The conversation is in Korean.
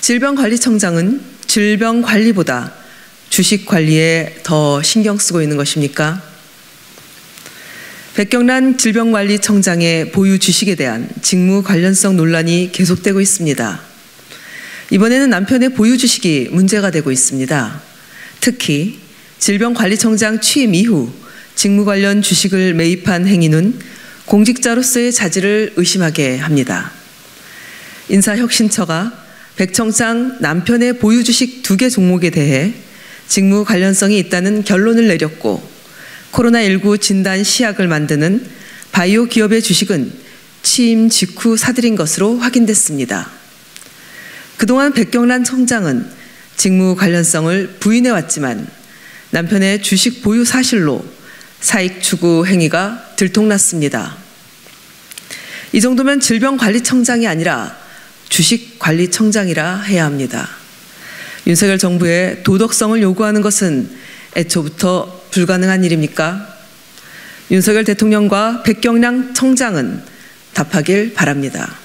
질병관리청장은 질병관리보다 주식관리에 더 신경 쓰고 있는 것입니까? 백경란 질병관리청장의 보유 주식에 대한 직무 관련성 논란이 계속되고 있습니다. 이번에는 남편의 보유 주식이 문제가 되고 있습니다. 특히 질병관리청장 취임 이후 직무 관련 주식을 매입한 행위는 공직자로서의 자질을 의심하게 합니다. 인사혁신처가 백 청장 남편의 보유 주식 2개 종목에 대해 직무 관련성이 있다는 결론을 내렸고, 코로나19 진단 시약을 만드는 바이오 기업의 주식은 취임 직후 사들인 것으로 확인됐습니다. 그동안 백경란 청장은 직무 관련성을 부인해왔지만 남편의 주식 보유 사실로 사익 추구 행위가 들통났습니다. 이 정도면 질병관리청장이 아니라 주식관리청장이라 해야 합니다. 윤석열 정부의 도덕성을 요구하는 것은 애초부터 불가능한 일입니까? 윤석열 대통령과 백경란 청장은 답하길 바랍니다.